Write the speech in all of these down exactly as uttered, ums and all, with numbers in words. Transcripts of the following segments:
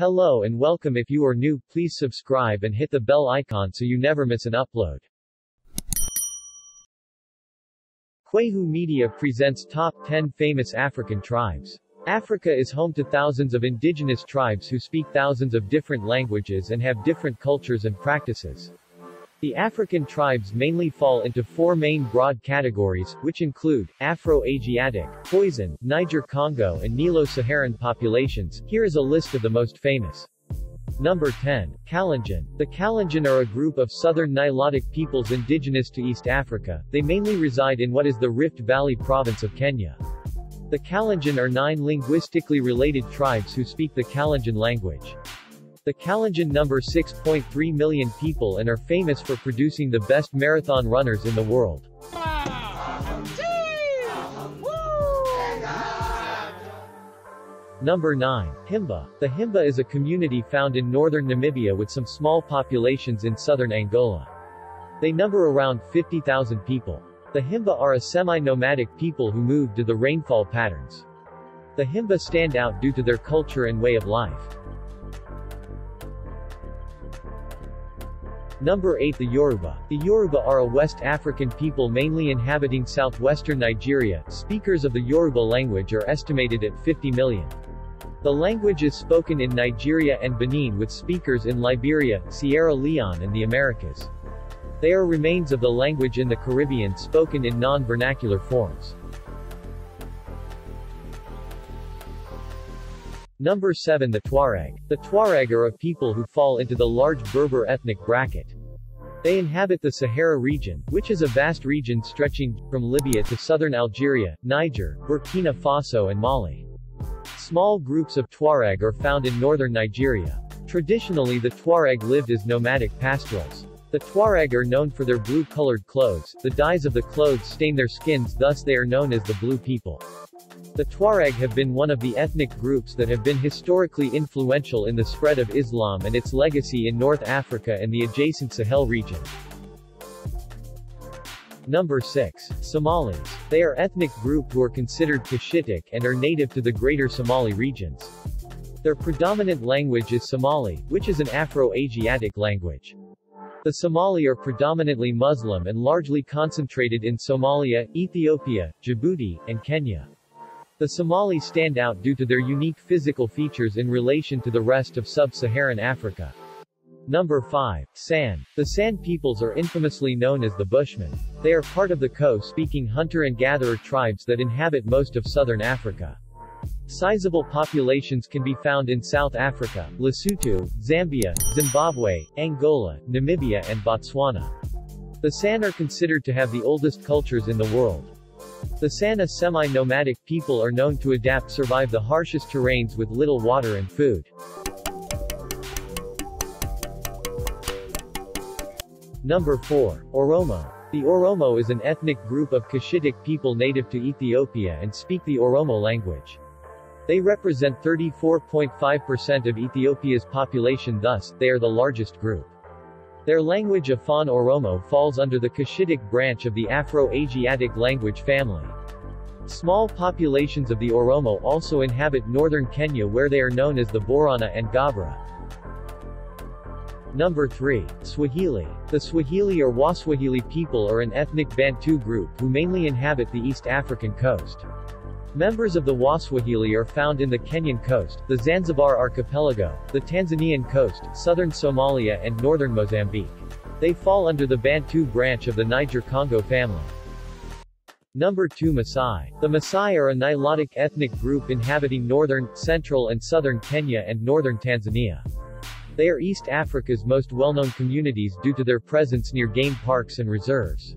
Hello and welcome. If you are new, please subscribe and hit the bell icon so you never miss an upload. Kwehu Media presents Top ten Famous African Tribes. Africa is home to thousands of indigenous tribes who speak thousands of different languages and have different cultures and practices. The African tribes mainly fall into four main broad categories, which include Afro-Asiatic, Khoisan, Niger-Congo and Nilo-Saharan populations. Here is a list of the most famous. Number ten. Kalenjin. The Kalenjin are a group of southern Nilotic peoples indigenous to East Africa. They mainly reside in what is the Rift Valley province of Kenya. The Kalenjin are nine linguistically related tribes who speak the Kalenjin language. The Kalenjin number six point three million people and are famous for producing the best marathon runners in the world. Number nine. Himba. The Himba is a community found in northern Namibia with some small populations in southern Angola. They number around fifty thousand people. The Himba are a semi-nomadic people who move to the rainfall patterns. The Himba stand out due to their culture and way of life. Number eight. The Yoruba. The Yoruba are a West African people mainly inhabiting southwestern Nigeria. Speakers of the Yoruba language are estimated at fifty million. The language is spoken in Nigeria and Benin with speakers in Liberia, Sierra Leone and the Americas. They are remains of the language in the Caribbean spoken in non-vernacular forms. Number seven. The Tuareg. The Tuareg are a people who fall into the large Berber ethnic bracket. They inhabit the Sahara region, which is a vast region stretching from Libya to southern Algeria, Niger, Burkina Faso and Mali. Small groups of Tuareg are found in northern Nigeria. Traditionally the Tuareg lived as nomadic pastorals. The Tuareg are known for their blue-colored clothes. The dyes of the clothes stain their skins, thus they are known as the Blue People. The Tuareg have been one of the ethnic groups that have been historically influential in the spread of Islam and its legacy in North Africa and the adjacent Sahel region. Number six. Somalis. They are an ethnic group who are considered Cushitic and are native to the greater Somali regions. Their predominant language is Somali, which is an Afro-Asiatic language. The Somali are predominantly Muslim and largely concentrated in Somalia, Ethiopia, Djibouti, and Kenya. The Somali stand out due to their unique physical features in relation to the rest of sub-Saharan Africa. Number five. San. The San peoples are infamously known as the Bushmen. They are part of the Ko-speaking hunter and gatherer tribes that inhabit most of southern Africa. Sizable populations can be found in South Africa, Lesotho, Zambia, Zimbabwe, Angola, Namibia and Botswana. The San are considered to have the oldest cultures in the world. The San, a semi-nomadic people, are known to adapt survive the harshest terrains with little water and food. Number four. Oromo. The Oromo is an ethnic group of Cushitic people native to Ethiopia and speak the Oromo language. They represent thirty-four point five percent of Ethiopia's population, thus, they are the largest group. Their language Afan Oromo falls under the Cushitic branch of the Afro-Asiatic language family. Small populations of the Oromo also inhabit northern Kenya where they are known as the Borana and Gabra. Number three. Swahili. The Swahili or Waswahili people are an ethnic Bantu group who mainly inhabit the East African coast. Members of the Waswahili are found in the Kenyan coast, the Zanzibar archipelago, the Tanzanian coast, southern Somalia and northern Mozambique. They fall under the Bantu branch of the Niger-Congo family. Number two. Maasai. The Maasai are a Nilotic ethnic group inhabiting northern, central and southern Kenya and northern Tanzania. They are East Africa's most well-known communities due to their presence near game parks and reserves.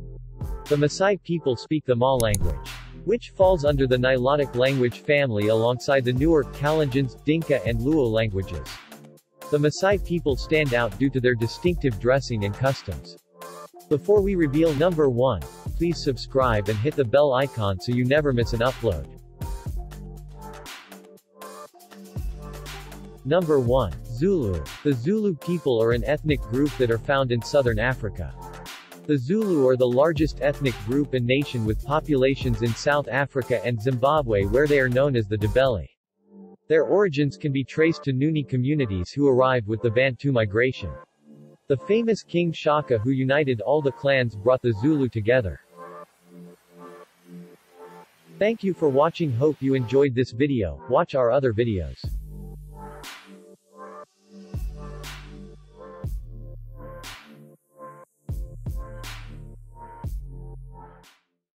The Maasai people speak the Maa language, which falls under the Nilotic language family alongside the Nuer, Kalenjins, Dinka and Luo languages. The Maasai people stand out due to their distinctive dressing and customs. Before we reveal number one, please subscribe and hit the bell icon so you never miss an upload. Number one. Zulu. The Zulu people are an ethnic group that are found in southern Africa. The Zulu are the largest ethnic group and nation with populations in South Africa and Zimbabwe where they are known as the Ndebele. Their origins can be traced to Nguni communities who arrived with the Bantu migration. The famous King Shaka who united all the clans brought the Zulu together. Thank you for watching. Hope you enjoyed this video. Watch our other videos.